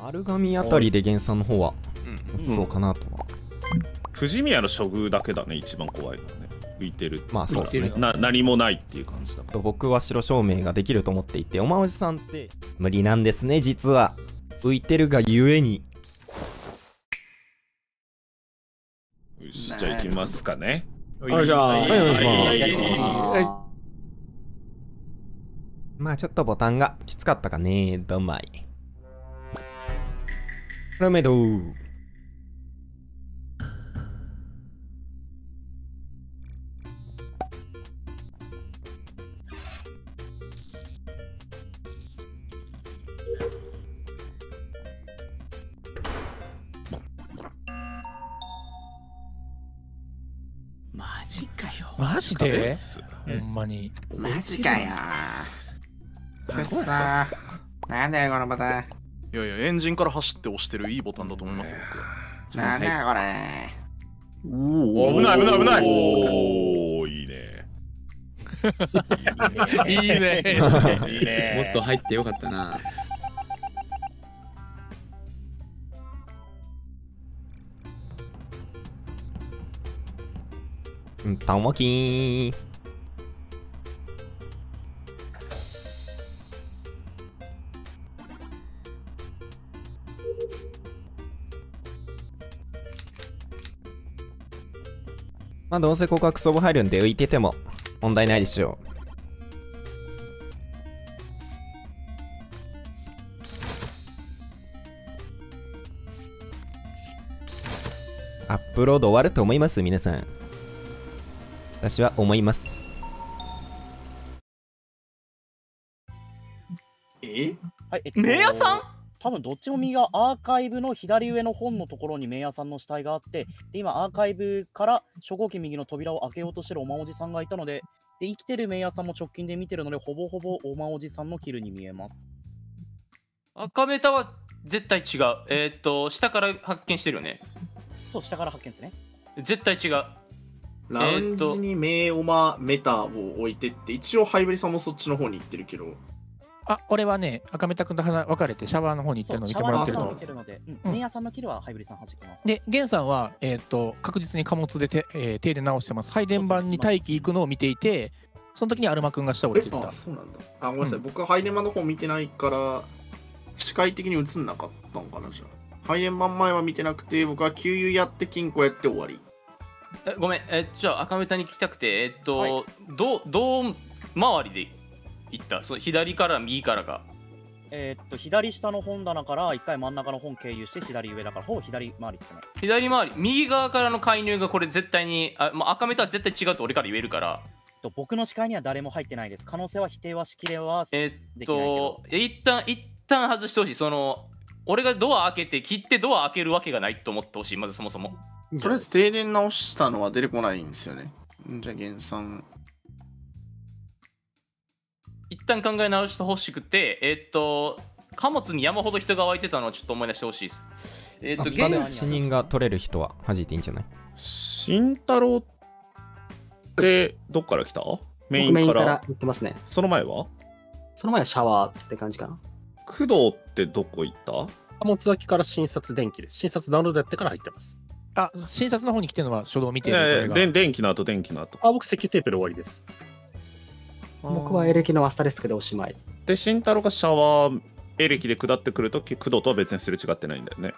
アルガミあたりで原産の方は落ちそうかなとは。富士宮の処遇だけだね、一番怖いのはね。浮いてる。まあそうですね。何もないっていう感じだ。僕は白照明ができると思っていて、おまおじさんって無理なんですね、実は。浮いてるがゆえに。よし、じゃあ行きますかね。はい、じゃあ、はい、お願いします。まあちょっとボタンがきつかったかね、どんまい。ラメドー。マジかよ。マジで？ほんまに。マジかよ。くっさー。なんだよこのボタン。いやいや、エンジンから走って押してるいいボタンだと思いますよ。なんだよこれ。おお、危ない危ない危ない。おお、いいね。いいね。もっと入ってよかったな。うん、たまきーん。まあどうせここはクソボ入るんで浮いてても問題ないでしょう。アップロード終わると思います皆さん。私は思います。はい、メイヤさん多分どっちも右がアーカイブの左上の本のところにメイヤーさんの死体があって、で今アーカイブから初号機右の扉を開けようとしてるおまおじさんがいたので、で生きてるメイヤーさんも直近で見てるので、ほぼほぼおまおじさんのキルに見えます。赤メタは絶対違う。下から発見してるよね。そう、下から発見ですね。絶対違う。ラウンジにメイオマメタを置いてって、一応ハイブリさんもそっちの方に行ってるけど、あ、俺はね、赤目田君と分かれてシャワーの方に行ってるのにいてもらってると思う。メイヤーさんのキルはハイブリさんはじきます。で、ゲンさんは、確実に貨物で手で直してます。配電盤に待機行くのを見ていて、その時にアルマ君が下降りてきた。あ、そうなんだ。あ、ごめんなさい。僕は配電盤の方見てないから、視界的に映んなかったのかな、じゃあ。配電盤前は見てなくて、僕は給油やって金庫やって終わり。ごめん、じゃあ赤目田に聞きたくて、はい、どう周りでいい行った。その左から右からか。左下の本棚から一回真ん中の本経由して左上だから、ほぼ左回りですね。左回り、右側からの介入がこれ絶対に、まあ、赤目とは絶対違うと俺から言えるから。僕の視界には誰も入ってないです。可能性は否定はしきれはできないけど。一旦外してほしい。その俺がドア開けて切ってドア開けるわけがないと思ってほしい。まずそもそも。とりあえず停電直したのは出てこないんですよね。じゃあ原産。一旦考え直してほしくて、貨物に山ほど人が湧いてたのをちょっと思い出してほしいです。死人が取れる人は弾いていいんじゃない？慎太郎ってどっから来た？メインから行ってますね。その前は？その前はシャワーって感じかな。工藤ってどこ行った？貨物脇から診察電気です。診察ダウンロードやってから入ってます。あ、診察の方に来てるのは初動見てる。電気の後。あ、僕石油テープで終わりです。僕はエレキのアスタリスクでおしまいで、慎太郎がシャワーエレキで下ってくるとき、工藤とは別にすれ違ってないんだよね。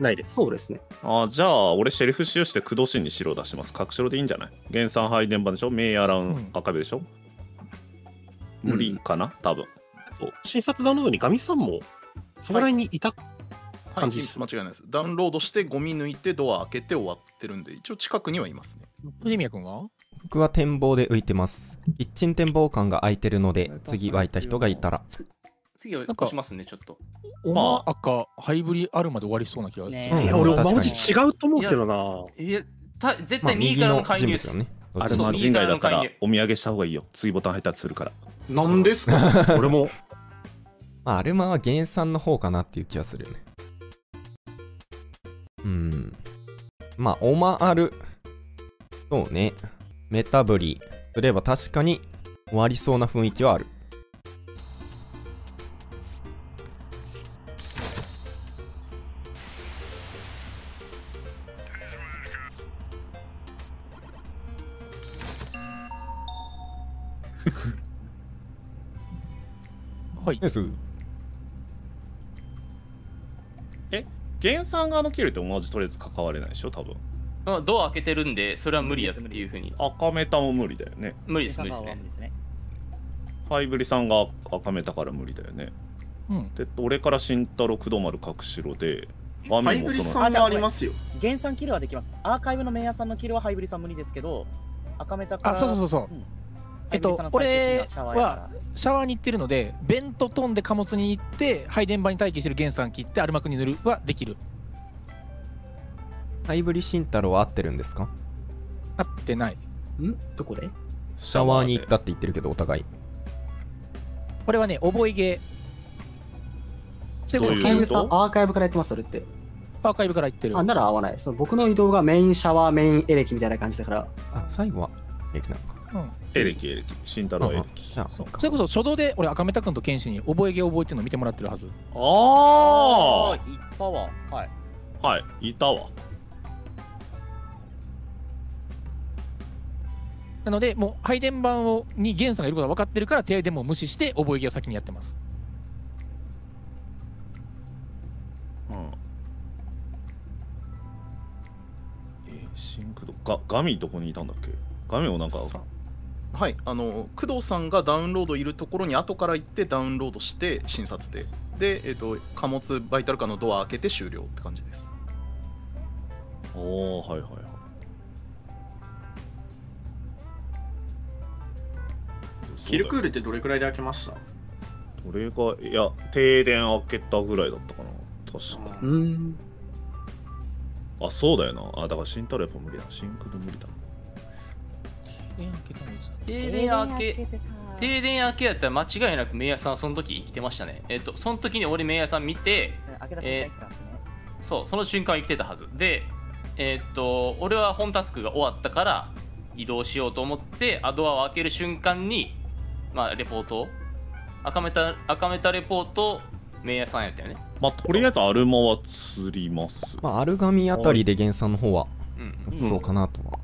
ないです。そうですね。あ、じゃあ俺シェリフ使用して工藤神に白を出します。隠しろでいいんじゃない？原産配電盤でしょ、メイヤーラン赤部でしょ、うん、無理かな多分。診察ダウンロードにガミさんもそこら辺にいた感じです、はいはい、間違いないです。ダウンロードしてゴミ抜いてドア開けて終わってるんで、一応近くにはいますね。藤宮君は？僕は展望で浮いてます。キッチン展望館が空いてるので、次湧いた人がいたら。次はしますね、ちょっと。おま赤、ハイブリあるまで終わりそうな気がする。俺、おまおじ違うと思うけどな。いや、絶対右からの介入ですよね。あれは人外だから、お土産した方がいいよ。次ボタン配達するから。なんですか？俺も。アルマは原産の方かなっていう気がするよね。まあ、オマアル。そうね。メタブリすれば確かに終わりそうな雰囲気はある。はい。え、原産側のキルって同じとりあえず関われないでしょ、多分。ドア開けてるんで、それは無理やっていうふうに。赤メタも無理だよね。無理です、無理ですね。ハイブリさんが赤メタから無理だよね。うん。で、俺から新太郎、くどまる、角白で。ハイブリさんはありますよ。原産キルはできます。アーカイブの名屋さんのキルはハイブリさん無理ですけど、赤メタから。あ、そうそうそう。俺はシャワーに行ってるので、ベント飛んで貨物に行って、配電盤に待機してるゲンさん切って、アルマクに塗るはできる。ハイブリシン太郎は合ってるんですか？合ってない。ん？どこで？シャワーに行ったって言ってるけど、お互い。これはね、覚えゲー。それこそ、ケンさん、アーカイブからやってます、それって。アーカイブから言ってる。あ、なら合わない。その僕の移動がメインシャワー、メインエレキみたいな感じだから。あ、最後はエレキなのか。エレキ、慎太郎エレキ。それこそ初動で俺、赤目田君と剣士に覚え芸覚えてるの見てもらってるはず。ああ、いたわ。はい。はい、いたわ。なので、もう配電盤にゲンさんがいることは分かってるから、手合でも無視して覚え芸を先にやってます。うん。シンクドガミどこにいたんだっけ？ガミをなんか。はい、工藤さんがダウンロードいるところに後から行ってダウンロードして診察で、貨物バイタル化のドア開けて終了って感じです。おお、はいはいはい。キルクールってどれくらいで開けました？どれか、いや、停電開けたぐらいだったかな、確か。あ、そうだよな。あ、だからシンタルやっぱ無理だ。シンクド無理だ。停電明けやったら間違いなくメイヤさんその時生きてましたね。その時に俺メイヤさん見て、そう、その瞬間生きてたはずで、俺は本タスクが終わったから移動しようと思って、ドアを開ける瞬間に、まあ、レポート、赤メタレポート、メイヤさんやったよね。まあ、とりあえずアルマは釣ります。まあ、アルガミあたりで原産の方は、そうかなとは。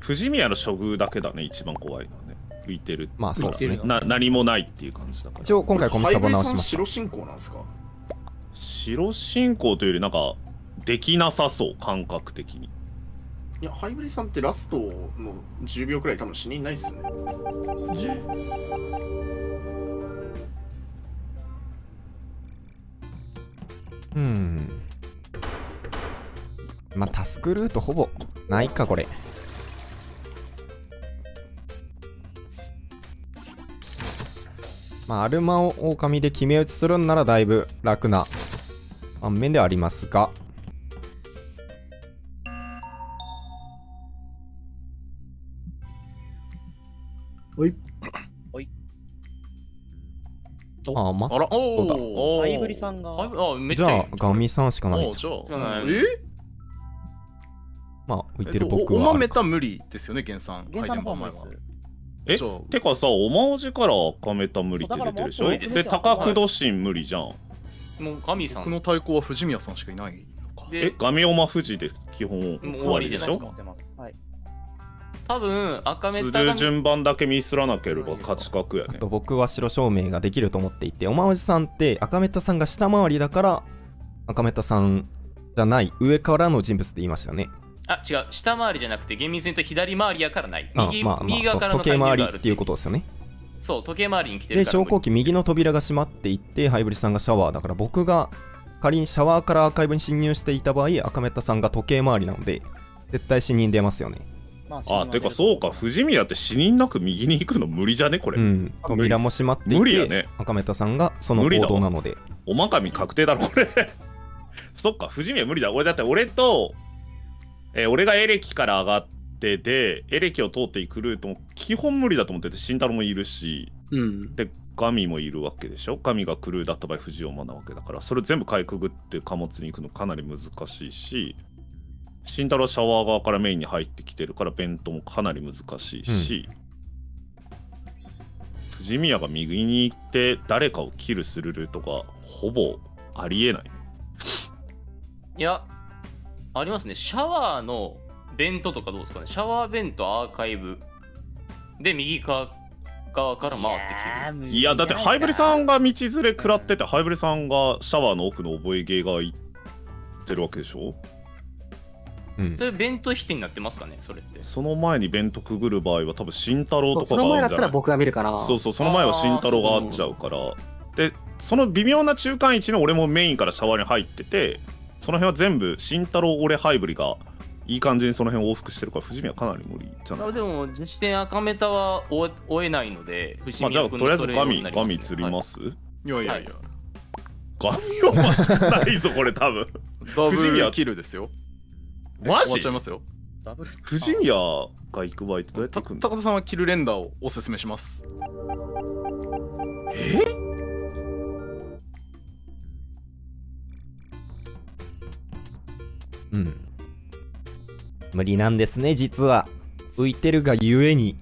藤宮の処遇だけだね、一番怖いのはね。浮いてる。まあそうですね。何もないっていう感じだから。一応今回コミサボ直しました。白信仰なんですか？白信仰というよりなんかできなさそう、感覚的に。いや、ハイブリさんってラストの10秒くらい多分死にないっすよね。まあタスクルートほぼないか、これ。まあ、アルマを狼で決め打ちするんならだいぶ楽な盤面ではありますが、おいおい、あ、まあら、おお、どうだ、ハイブリさんが、じゃあガミさんしかないんじゃない？まあ浮いてる僕はおまめた無理ですよね、原産。原産の方は。え、てかさ、おまおじから赤メタ無理って出てるでしょ。で、高久土神無理じゃん。もう神さん。僕の対抗は藤宮さんしかいないのか。え、ガミオマ藤で基本終わりでしょ。多分赤メタが順番だけミスらなければ勝ち確やね。僕は白照明ができると思っていて、おまおじさんって赤メタさんが下回りだから赤メタさんじゃない上からの人物って言いましたね。あ、違う、下回りじゃなくて厳密に言うと左回りやからない。右側からの時計回りっていうことですよね。そう、時計回りに来てるからで、昇降機右の扉が閉まっていってハイブリさんがシャワーだから、僕が仮にシャワーからアーカイブに侵入していた場合、赤メタさんが時計回りなので絶対死人出ますよね。あ、てかそうか、藤宮って死人なく右に行くの無理じゃね、これ。うん、扉も閉まっていて赤メタさんがその行動なのでおまかみ確定だろこれそっか、藤宮無理だ。俺だって俺がエレキから上がってで、エレキを通っていくルートも基本無理だと思ってて、慎太郎もいるし、で、ガミもいるわけでしょ。ガミがクルーだった場合、藤山なわけだから、それ全部かいくぐって貨物に行くのかなり難しいし、慎太郎はシャワー側からメインに入ってきてるから、ベントもかなり難しいし、藤宮が右に行って誰かをキルするルートがほぼありえない。いや、ありますね。シャワーのベントとかどうですかね。シャワーベントアーカイブで右側側から回ってきてる。いやだってハイブリさんが道連れ食らってて、ハイブリさんがシャワーの奥の覚え芸が行ってるわけでしょ。うん、それ弁当引きになってますかね、それって。その前に弁当くぐる場合は多分慎太郎とかが、その前だったら僕が見るから、そうそう、その前は慎太郎が会っちゃうから。でその微妙な中間位置の俺もメインからシャワーに入ってて、その辺は全部慎太郎俺ハイブリがいい感じにその辺往復してるから、藤宮かなり無理じゃない。でも実施点赤メタは追えないので、藤宮君のそれようになりますね。まあじゃあとりあえずガミ釣ります。いやいやいや、ガミを回してないぞこれ多分。ダブルキルですよ。マジ？終わっちゃいますよ。藤宮が行く場合ってどうやって行くんだ。高田さんはキルレンダーをおすすめします。え？うん、無理なんですね実は。浮いてるがゆえに。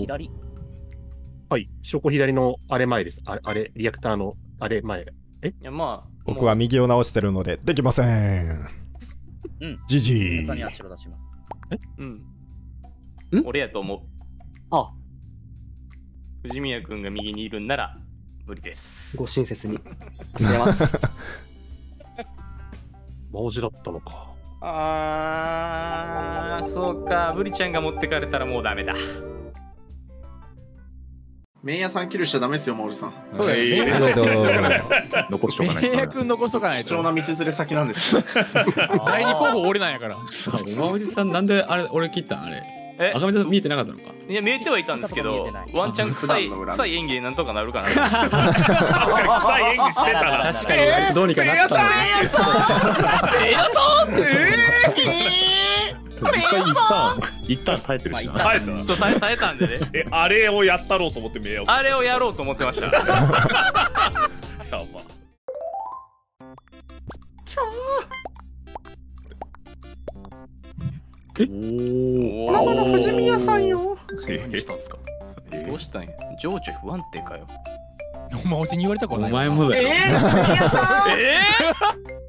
左、はい、証拠左のあれ前です。あれ、リアクターのあれ前。え？いや、まあ、僕は右を直してるので、できません。うん。じじい。餌に足を出します。え？うん。俺やと思う。あ。藤宮君が右にいるんなら、無理です。ご親切に。助けます。マオジだったのか。あー、そうか。ブリちゃんが持ってかれたらもうダメだ。麺屋さんキルしちゃダメですよ、マオジさん。そうだよ。残しとかないと。麺屋君残しとかないと。貴重な道連れ先なんです。第二候補俺なんやから。マオジさん、なんであれ、俺切ったんあれ。え、赤目さん見えてなかったのか。いや、見えてはいたんですけど、ワンチャン臭い演技になんとかなるかな。確かに臭い演技してたら。確かに、どうにかなった。麺屋さん、麺屋さんって、一旦耐えてるしな。耐えたんでね。え、あれをやったろうと思って目を。あれをやろうと思ってました。やば。え？おー。生の藤宮さんよ。どうしたんですか？どうしたんや。情緒不安定かよ。お前に言われたことない。お前もだよ。え？藤宮さん。